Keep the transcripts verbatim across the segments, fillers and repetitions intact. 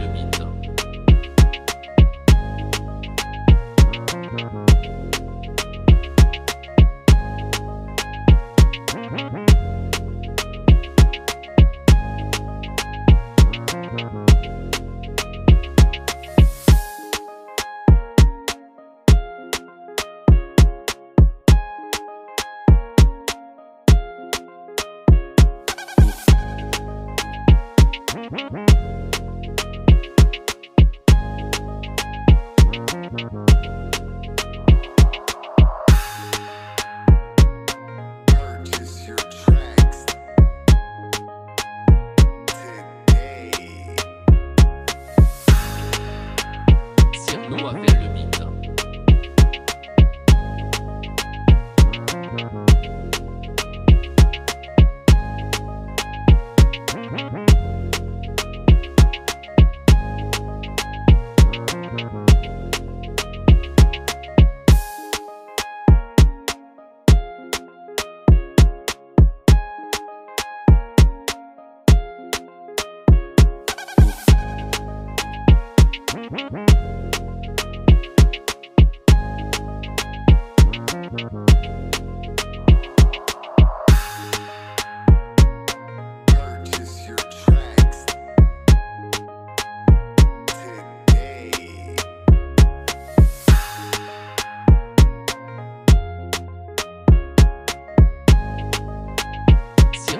le beat. Purchase your tracks today. C'est nous à faire le beat. Purchase your tracks today. C'est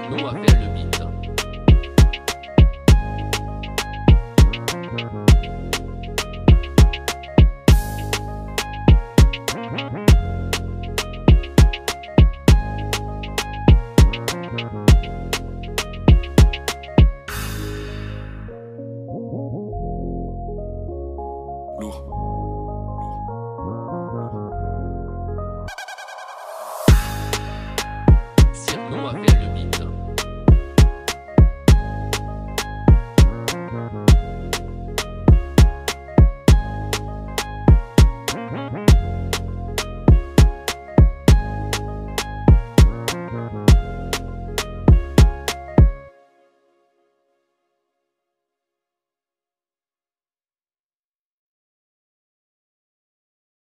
nous à faire le